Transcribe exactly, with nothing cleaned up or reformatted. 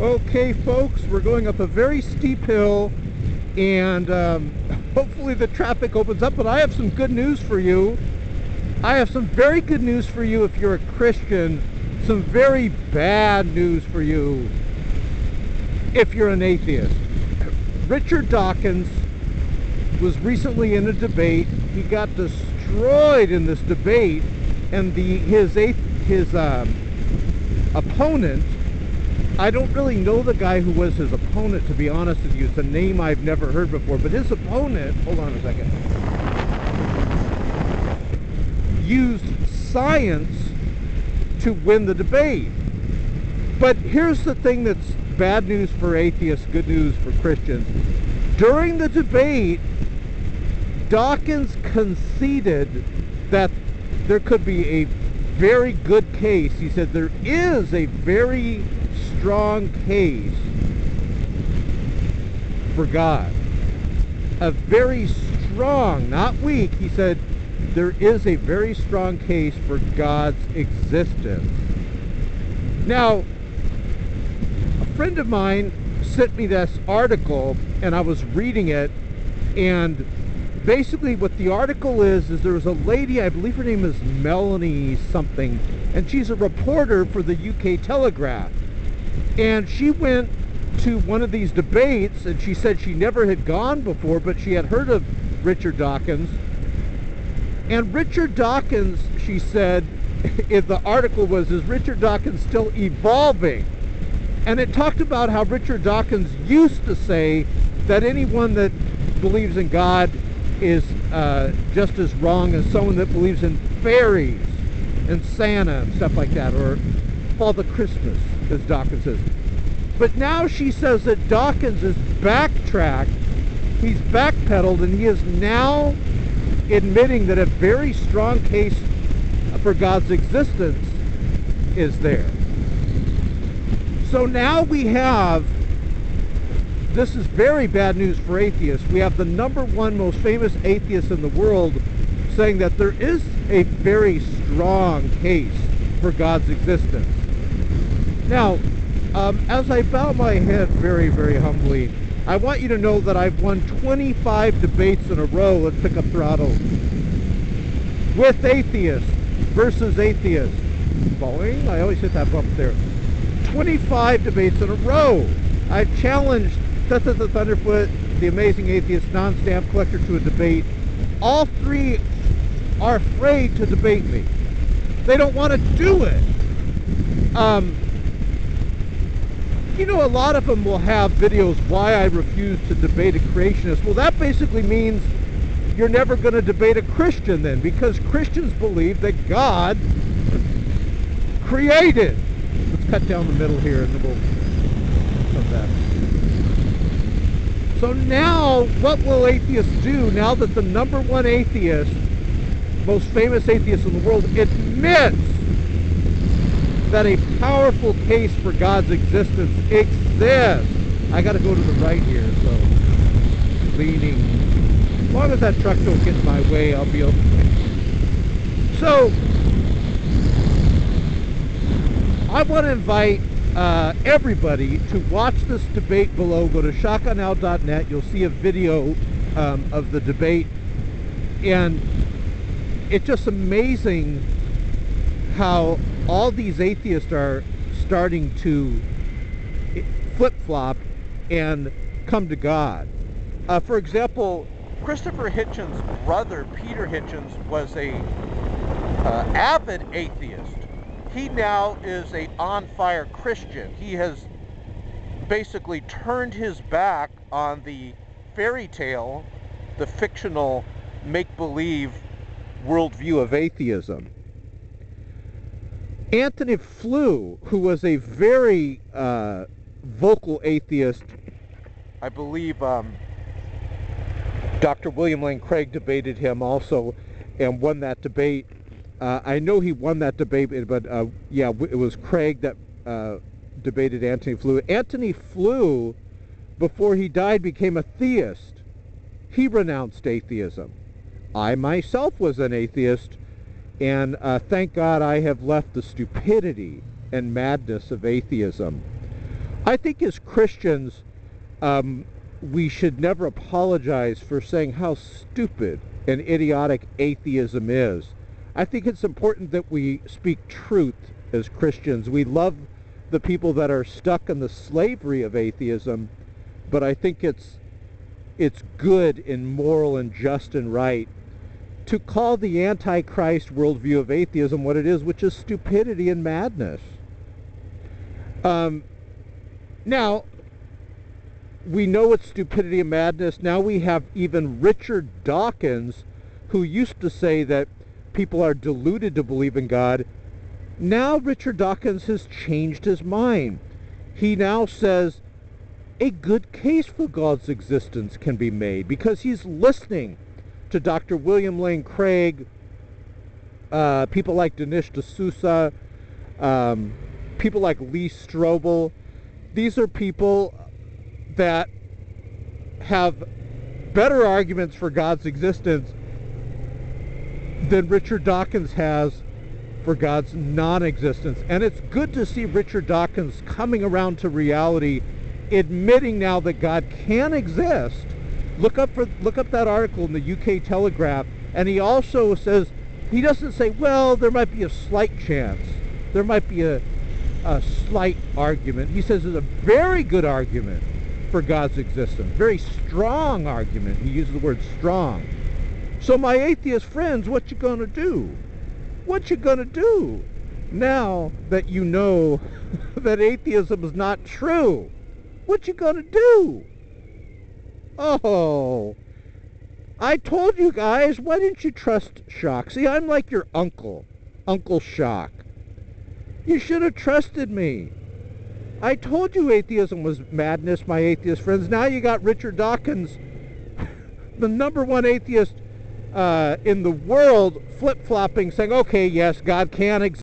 Okay folks, we're going up a very steep hill, and um, hopefully the traffic opens up, but I have some good news for you. I have some very good news for you if you're a Christian, some very bad news for you if you're an atheist. Richard Dawkins was recently in a debate. He got destroyed in this debate, and the his, his um, opponent, I don't really know the guy who was his opponent, to be honest with you. It's a name I've never heard before, but his opponent, hold on a second, used science to win the debate. But here's the thing that's bad news for atheists, good news for Christians. During the debate, Dawkins conceded that there could be a very good case. He said there is a very strong case for God, a very strong, not weak, he said there is a very strong case for God's existence. Now, a friend of mine sent me this article, and I was reading it, and basically what the article is, is there was a lady, I believe her name is Melanie something, and she's a reporter for the U K Telegraph. And she went to one of these debates, and she said she never had gone before, but she had heard of Richard Dawkins. And Richard Dawkins, she said, if the article was, is Richard Dawkins still evolving? And it talked about how Richard Dawkins used to say that anyone that believes in God is uh, just as wrong as someone that believes in fairies and Santa and stuff like that, or Father Christmas, as Dawkins says. But now she says that Dawkins is backtracked, he's backpedaled, and he is now admitting that a very strong case for God's existence is there. So now we have, this is very bad news for atheists, we have the number one most famous atheist in the world saying that there is a very strong case for God's existence. Now, um, as I bow my head very, very humbly, I want you to know that I've won twenty-five debates in a row. Let's pick up throttle. With atheists versus atheists. Boing, I always hit that bump there. twenty-five debates in a row. I've challenged Tessa the Thunderfoot, The Amazing Atheist, Non-Stamp Collector to a debate. All three are afraid to debate me. They don't want to do it. Um, you know, a lot of them will have videos why I refuse to debate a creationist. Well, that basically means you're never going to debate a Christian then, because Christians believe that God created. Let's cut down the middle here and then we'll come back. So now, what will atheists do now that the number one atheist, most famous atheist in the world, admits that a powerful case for God's existence exists? I gotta go to the right here, so leaning. As long as that truck don't get in my way, I'll be okay. So I want to invite uh, everybody to watch this debate below. Go to shock a now dot net. You'll see a video um, of the debate, and it's just amazing how all these atheists are starting to flip-flop and come to God. Uh, for example, Christopher Hitchens' brother, Peter Hitchens, was a uh, avid atheist. He now is a on-fire Christian. He has basically turned his back on the fairy tale, the fictional make-believe worldview of atheism. Anthony Flew, who was a very uh, vocal atheist, I believe um, Doctor William Lane Craig debated him also and won that debate. Uh, I know he won that debate, but uh, yeah, it was Craig that uh, debated Anthony Flew. Anthony Flew, before he died, became a theist. He renounced atheism. I myself was an atheist. And uh, thank God I have left the stupidity and madness of atheism. I think as Christians, um, we should never apologize for saying how stupid and idiotic atheism is. I think it's important that we speak truth as Christians. We love the people that are stuck in the slavery of atheism, but I think it's it's good and moral and just and right to call the Antichrist worldview of atheism what it is, which is stupidity and madness. Um, now, we know it's stupidity and madness. Now we have even Richard Dawkins, who used to say that people are deluded to believe in God. Now Richard Dawkins has changed his mind. He now says a good case for God's existence can be made because he's listening to Doctor William Lane Craig, uh, people like Dinesh D'Souza, um, people like Lee Strobel. These are people that have better arguments for God's existence than Richard Dawkins has for God's non-existence. And it's good to see Richard Dawkins coming around to reality, admitting now that God can exist. Look up for look up that article in the U K Telegraph, and he also says, he doesn't say, well, there might be a slight chance, there might be a, a slight argument. He says there's a very good argument for God's existence, very strong argument. He uses the word strong. So my atheist friends, what you gonna do? What you gonna do now that you know that atheism is not true? What you gonna do? Oh, I told you guys, why didn't you trust Shock? See, I'm like your uncle, Uncle Shock. You should have trusted me. I told you atheism was madness, my atheist friends. Now you got Richard Dawkins, the number one atheist uh, in the world, flip-flopping, saying, okay, yes, God can exist.